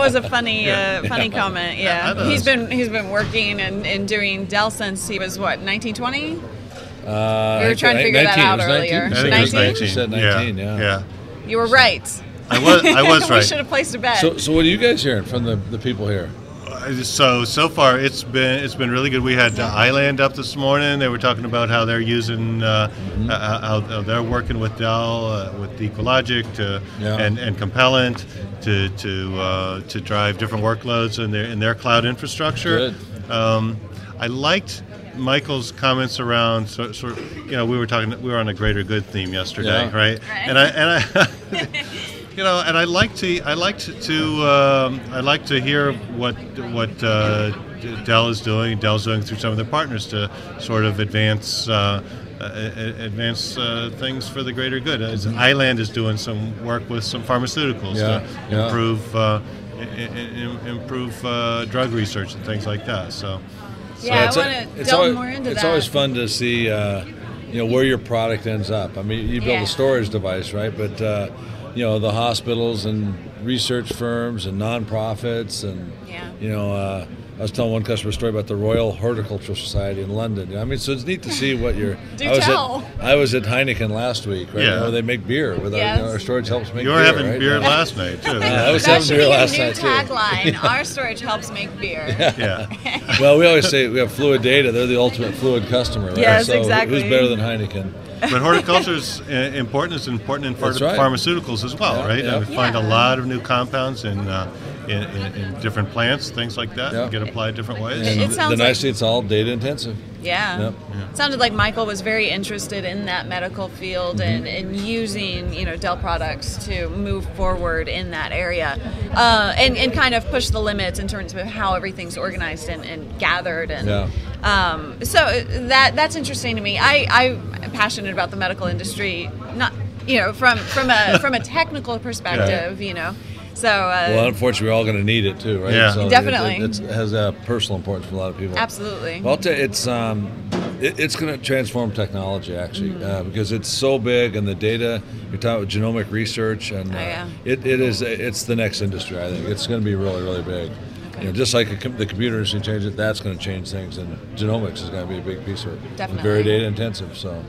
That was a funny, funny comment. Yeah, he's been working and doing Dell since he was what, 1920. We were trying to figure that out earlier. 19? I think 19? You said 19. Yeah. You were right. I was right. We should have placed a bet. So what are you guys hearing from the people here? So far it's been really good. We had iLand up this morning. They were talking about how they're using how they're working with Dell with EqualLogic and Compellent to drive different workloads in their cloud infrastructure. Good. I liked Michael's comments around sort of, you know, we were on a greater good theme yesterday, right? And I you know, and I like to hear what Dell is doing. Dell's doing through some of their partners to sort of advance things for the greater good. iLand is doing some work with some pharmaceuticals to improve drug research and things like that. So I want to delve more into that. It's always fun to see you know, where your product ends up. I mean, you build a storage device, right? But you know, the hospitals and research firms and nonprofits, and you know, I was telling one customer a story about the Royal Horticultural Society in London. I mean, so it's neat to see what you're. I was at Heineken last week, right? Yeah. You know, they make beer with our storage helps make. You were having beer last night too. I was having beer last night too. That should be your new tagline. Our storage helps make beer. Yeah. Well, we always say we have Fluid Data. They're the ultimate Fluid customer, right? Yes, so exactly. Who's better than Heineken? But horticulture is important. It's important in pharmaceuticals as well, right? Yeah. And we find a lot of new compounds in different plants, things like that, and get applied different ways. And the nice thing, it's all data intensive. Yeah. Yep. Yeah. It sounded like Michael was very interested in that medical field and using, you know, Dell products to move forward in that area, and kind of push the limits in terms of how everything's organized and gathered and. Yeah. So that's interesting to me. I'm passionate about the medical industry, not, you know, from a technical perspective, you know. So well, unfortunately, we're all going to need it too, right? Yeah, so definitely. It has a personal importance for a lot of people. Absolutely. Well, I'll tell you, it's going to transform technology actually, because it's so big, and the data you're talking about, genomic research, and it's the next industry. I think it's going to be really, really big. You know, just like the computer industry changes it, that's going to change things, and genomics is going to be a big piece of it. Definitely. And very data intensive, so.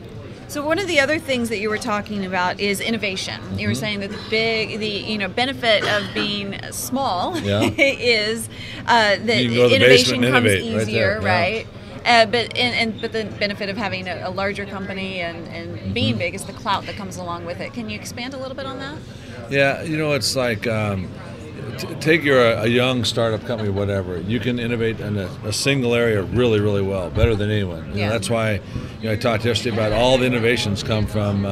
So one of the other things that you were talking about is innovation. Mm-hmm. You were saying that the you know, benefit of being small is that innovation comes easier, right? But the benefit of having a larger company and being big is the clout that comes along with it. Can you expand a little bit on that? Yeah, you know, it's like. Take a young startup company, whatever. You can innovate in a single area really, really well, better than anyone. You know, that's why, you know, I talked yesterday about all the innovations come from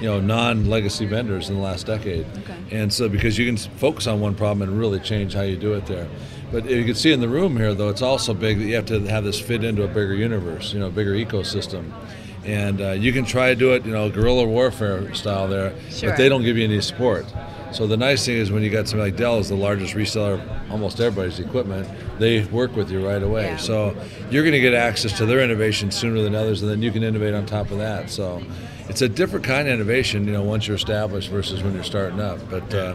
you know, non-legacy vendors in the last decade, and so because you can focus on one problem and really change how you do it there. But you can see in the room here, though, it's also big that you have to have this fit into a bigger universe, you know, a bigger ecosystem. And you can try to do it, you know, guerrilla warfare style there, but they don't give you any support. So the nice thing is when you got somebody like Dell is the largest reseller of almost everybody's equipment, they work with you right away. Yeah. So you're going to get access to their innovation sooner than others, and then you can innovate on top of that. So it's a different kind of innovation, you know, once you're established versus when you're starting up. But the other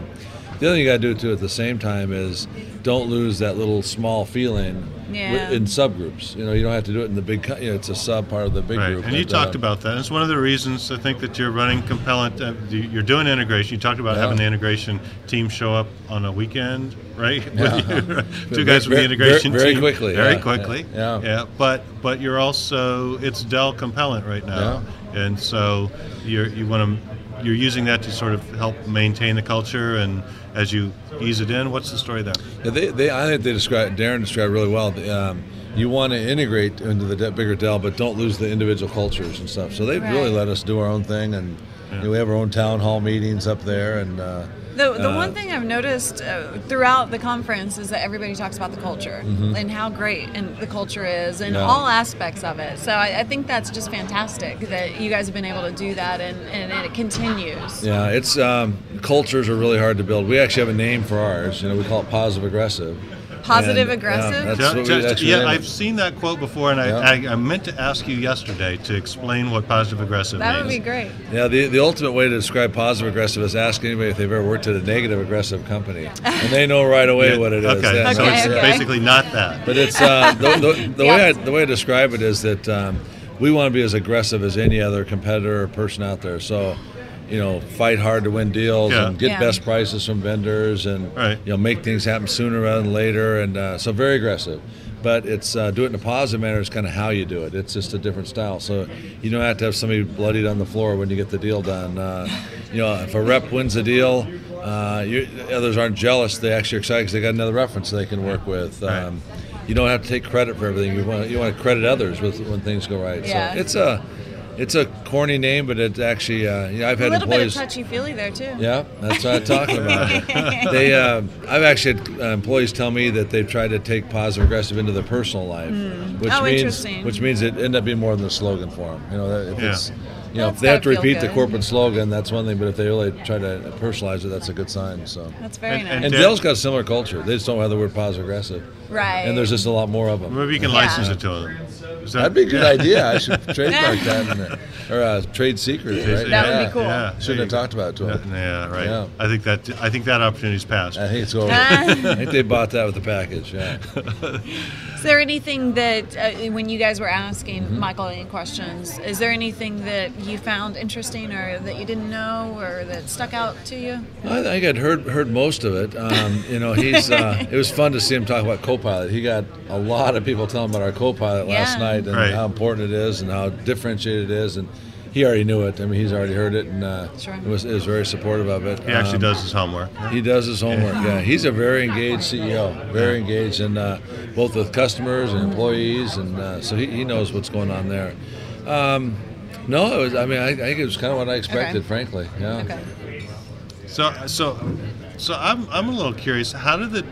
thing you got to do too at the same time is don't lose that little small feeling in subgroups. You know, you don't have to do it in the big, you know, it's a sub part of the big group. And you talked about that. It's one of the reasons I think that you're running Compellent, you're doing integration. You talked about having the integration team show up on a weekend, right? Two guys from the integration team. Very quickly. Very quickly. Yeah. But you're also, it's Dell Compellent right now. Yeah. And so you want to, you're using that to sort of help maintain the culture, and as you ease it in, what's the story there? Yeah, I think they described, Darren described really well. You want to integrate into the bigger Dell, but don't lose the individual cultures and stuff. So they really let us do our own thing, and you know, we have our own town hall meetings up there. And the one thing I've noticed throughout the conference is that everybody talks about the culture and how great the culture is, and all aspects of it. So I think that's just fantastic that you guys have been able to do that, and it continues. Yeah, it's cultures are really hard to build. We actually have a name for ours. You know, we call it positive aggressive. Positive aggressive? Yeah, I've seen that quote before, and I meant to ask you yesterday to explain what positive aggressive means. That would be great. Yeah, the ultimate way to describe positive aggressive is ask anybody if they've ever worked at a negative aggressive company, and they know right away what it is. Okay, so it's basically not that. But it's the way I describe it is that we want to be as aggressive as any other competitor or person out there. So, you know, fight hard to win deals and get best prices from vendors, and you know, make things happen sooner rather than later, and so very aggressive. But it's do it in a positive manner is kind of how you do it. It's just a different style. So you don't have to have somebody bloodied on the floor when you get the deal done. You know, if a rep wins a deal, others aren't jealous. They actually are excited because they got another reference they can work with. You don't have to take credit for everything. You want to credit others with when things go right. So it's a corny name, but it's actually, I've had employees. A little bit of touchy-feely there, too. Yeah, that's what I'm talking about. I've actually had employees tell me that they've tried to take positive aggressive into their personal life, which means it ended up being more than the slogan for them. You know, if they have to repeat the corporate slogan, that's one thing, but if they really try to personalize it, that's a good sign. So that's very nice. And Dell's got a similar culture. They just don't have the word positive aggressive. Right. And there's just a lot more of them. Maybe you can license it to them. That'd be a good idea. I should trademark that, or trade secrets, right? That would be cool. Yeah. Shouldn't have talked about it to them. Yeah, right. Yeah. I think that opportunity's passed. I think it's over. I think they bought that with the package. Yeah. Is there anything that, when you guys were asking Michael any questions, is there anything that you found interesting, or that you didn't know, or that stuck out to you? I think I'd heard most of it. You know, it was fun to see him talk about Copilot. He got a lot of people telling about our Copilot last night. And how important it is, and how differentiated it is, and he already knew it. I mean, he's already heard it, and is very supportive of it. He actually does his homework. He does his homework. Yeah, he's a very engaged CEO, very engaged, and both with customers and employees, and so he knows what's going on there. No, it was, I mean, I think it was kind of what I expected, frankly. Yeah. Okay. So I'm a little curious. How did the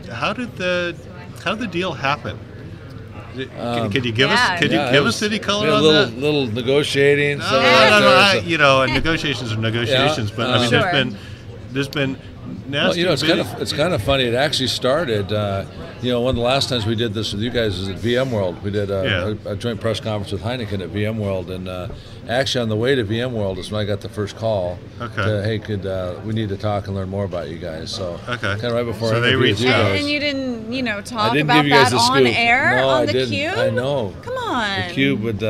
deal happen? Can you give us? Could you give us any color on that? Little negotiating. Negotiations are negotiations, but I mean, there's been nasty. Well, you know, it's kind of funny. It actually started. You know, one of the last times we did this with you guys was at VMworld. We did a joint press conference with Heineken at VMworld, and actually on the way to VMworld is when I got the first call. Okay. To, hey, we need to talk and learn more about you guys? So kind of right before they reached out, and you didn't, you know, talk about that on air on the Cube. I know. Come on. The Cube would.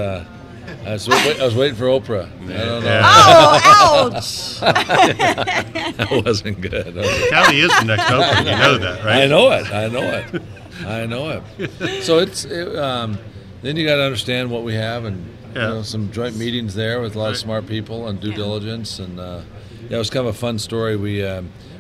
I was waiting for Oprah. I don't know. Oh, ouch! That wasn't good. Cali is the next Oprah. You know that, right? I know it. So then you got to understand what we have, and you know, some joint meetings there with a lot of smart people and due diligence, and it was kind of a fun story.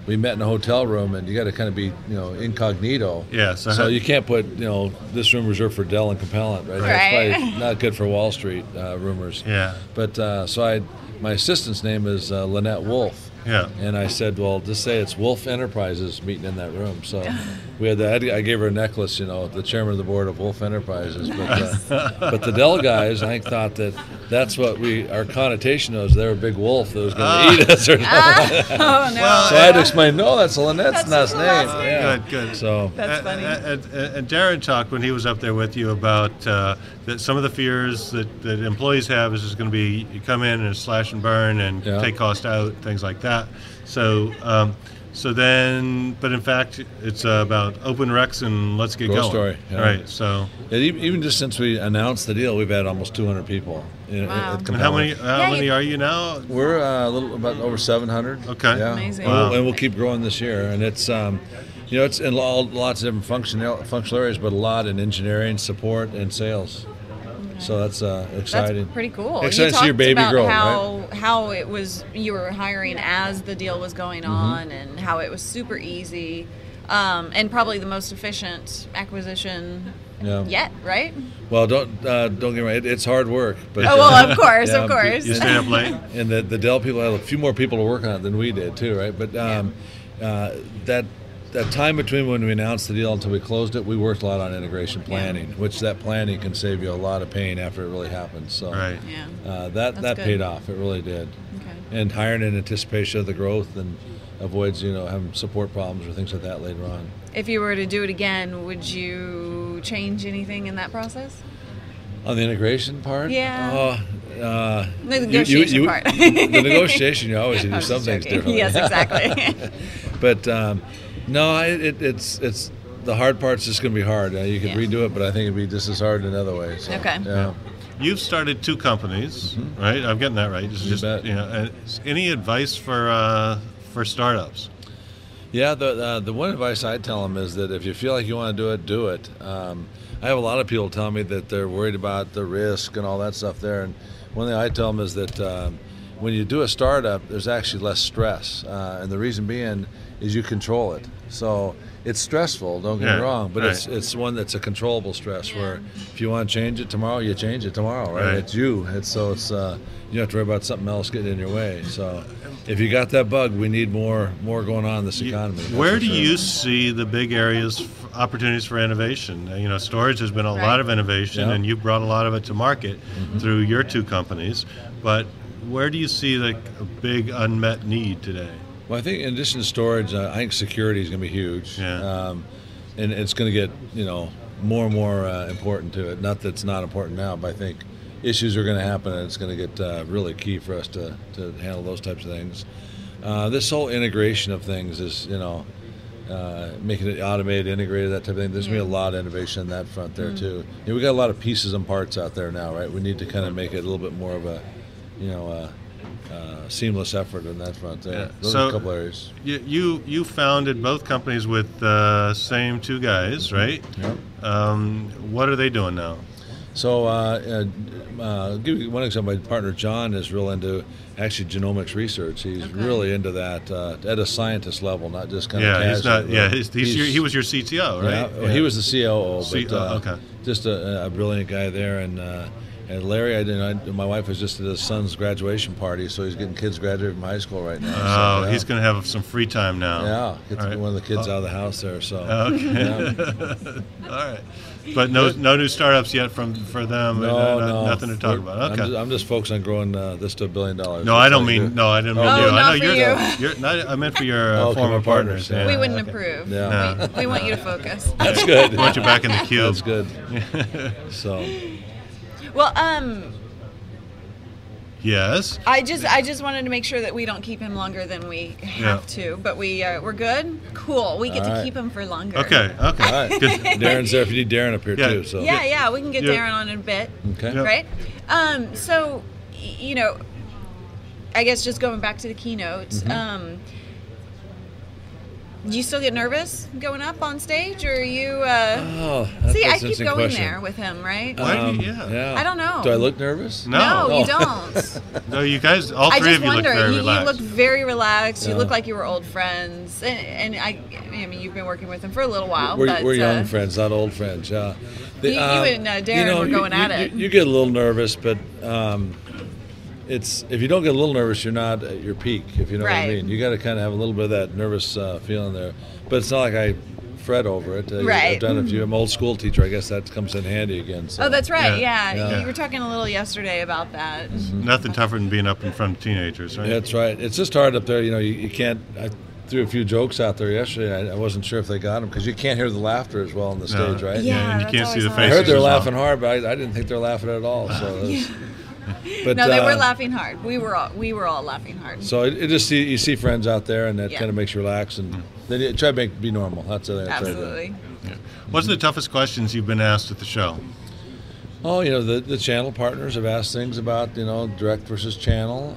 We met in a hotel room, and you got to kind of be, you know, incognito. Yes. So you can't put, you know, this room reserved for Dell and Compellent, right? That's probably not good for Wall Street rumors. Yeah. But so my assistant's name is Lynette Wolf. Yeah. And I said, well, just say it's Wolf Enterprises meeting in that room. So we had that. I gave her a necklace, you know, the chairman of the board of Wolf Enterprises. But but the Dell guys, I think, thought that that's what our connotation was. They were a big wolf that was going to eat us or something. Oh, no. Well, so I had to explain, no, that's Lynette's last name. Yeah. Good. So that's funny. And Darren talked when he was up there with you about that some of the fears that employees have is going to be you come in and slash and burn and take cost out, things like that. But in fact, it's about open recs and let's get going. Story, yeah. Right. So, and even just since we announced the deal, we've had almost 200 people. Wow. And how many are you now? We're about over 700. Okay. Yeah. Amazing. Wow. And we'll keep growing this year. And it's, you know, it's in lots of different functional areas, but a lot in engineering, support, and sales. So that's exciting. That's pretty cool. Exciting to see your baby grow, right? How it was, you were hiring as the deal was going on, and how it was super easy, and probably the most efficient acquisition yet, right? Well, don't get me wrong. It's hard work, but of course. You stay up late, and the Dell people had a few more people to work on it than we did too, right? But that time between when we announced the deal until we closed it, we worked a lot on integration planning, which that planning can save you a lot of pain after it really happens. So that paid off. It really did. Okay. And hiring in anticipation of the growth, and avoids, you know, having support problems or things like that later on. If you were to do it again, would you change anything in that process? On the integration part? Yeah. Oh, the negotiation part. The negotiation, you always do some things differently. Yes, exactly. But no, it's the hard part's just going to be hard. You could redo it, but I think it'd be just as hard in another way. So, okay. Yeah. You've started two companies, mm-hmm. right? I'm getting that right. Any advice for startups? Yeah, the one advice I tell them is that if you feel like you want to do it, do it. I have a lot of people tell me that they're worried about the risk and all that stuff there. And one thing I tell them is that when you do a startup, there's actually less stress. And the reason being is you control it. So it's stressful, don't get me wrong, but it's one that's a controllable stress where if you want to change it tomorrow, you change it tomorrow, right? It's you. You don't have to worry about something else getting in your way. So if you got that bug, we need more going on in this economy. Where do you see the big areas, opportunities for innovation? You know, storage has been a lot of innovation, and you brought a lot of it to market through your two companies, but where do you see like a big unmet need today? Well, I think in addition to storage, I think security is going to be huge, and it's going to get more and more important to it. Not that it's not important now, but I think issues are going to happen, and it's going to get really key for us to handle those types of things. This whole integration of things is, making it automated, integrated, that type of thing. There's going to be a lot of innovation on that front there too. You know, we got a lot of pieces and parts out there now, right? We need to kind of make it a little bit more of a, seamless effort on that front. Those are a couple areas. You founded both companies with the same two guys, right? Yep. What are they doing now? So I'll give you one example. My partner John is real into actually genomics research. He's really into that at a scientist level, not just kind of casual. He was your CTO, right? Yeah, he was the COO. Just a brilliant guy there. And Larry, my wife was just at his son's graduation party, so he's getting kids graduating from high school right now. Oh, so, he's going to have some free time now. Yeah, get one of the kids out of the house there. So. Okay. Yeah. All right. But no new startups yet for them. No. Nothing to talk about. Okay. I'm just focused on growing this to $1 billion. No, I don't mean. No, I didn't mean you. I know you're not. I meant for your former partners. Yeah. We wouldn't approve. Yeah. No. We want you to focus. That's good. We want you back in the cube. That's good. So. Well, yes. I just wanted to make sure that we don't keep him longer than we have to, but we're good. Cool. We get to keep him for longer. Okay. All right. Darren's there if you need Darren up here too. So. Yeah. We can get Darren on in a bit. Okay. Yep. Right. So, I guess just going back to the keynote. Mm-hmm. Do you still get nervous going up on stage, or are you? See, I keep going there with him, right? I don't know. Do I look nervous? No, you don't. No, you guys, all three of you look very relaxed. You look very relaxed. You look like you were old friends, and I mean, you've been working with him for a little while. We're young friends, not old friends. You and Darren were going at it. You get a little nervous, but. If you don't get a little nervous, you're not at your peak, if you know what I mean. You got to kind of have a little bit of that nervous feeling there. But it's not like I fret over it. I've done a few. I'm an old school teacher. I guess that comes in handy again. So. Oh, that's right. Yeah. You were talking a little yesterday about that. Mm-hmm. Nothing tougher than being up in front of teenagers, right? That's right. It's just hard up there. You can't. I threw a few jokes out there yesterday. I wasn't sure if they got them because you can't hear the laughter as well on the stage, right? Yeah, and you can't see the faces. I heard they're laughing hard, but I didn't think they're laughing at all. So. But, they were laughing hard. We were all laughing hard. So you see friends out there, and that kind of makes you relax, and then you try to be normal. That's what I absolutely. Yeah. What's the toughest questions you've been asked at the show? Oh, the channel partners have asked things about direct versus channel.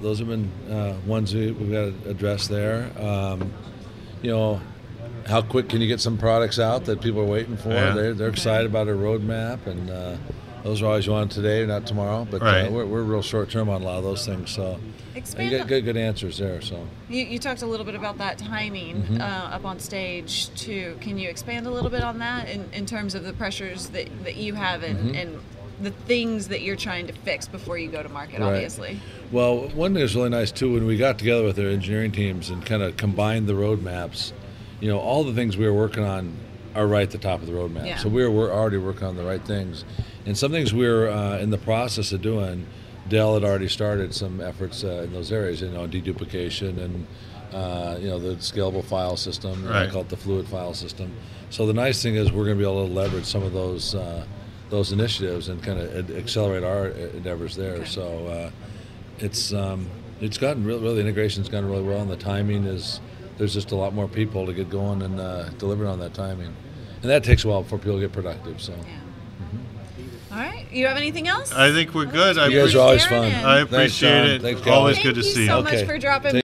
Those have been ones we've got to address there. How quick can you get some products out that people are waiting for? Yeah. They're excited about a roadmap and. Those are always you want today, not tomorrow, but we're real short-term on a lot of those things. So you get good answers there. So you talked a little bit about that timing up on stage, too. Can you expand a little bit on that in terms of the pressures that you have and the things that you're trying to fix before you go to market, obviously? Well, one thing that's really nice, too, when we got together with our engineering teams and kind of combined the roadmaps, all the things we were working on are right at the top of the roadmap. Yeah. So we're already working on the right things. And some things we're in the process of doing, Dell had already started some efforts in those areas, deduplication and the scalable file system. Right. I call it the fluid file system. So the nice thing is we're going to be able to leverage some of those initiatives and kind of accelerate our endeavors there. Okay. So it's gotten really integration's gone really well, and the timing is there's just a lot more people to get going and delivering on that timing, and that takes a while before people get productive. So. Yeah. All right. You have anything else? I think we're good. You guys are always fun. I appreciate it. Always good to see you. Thank you so much for dropping.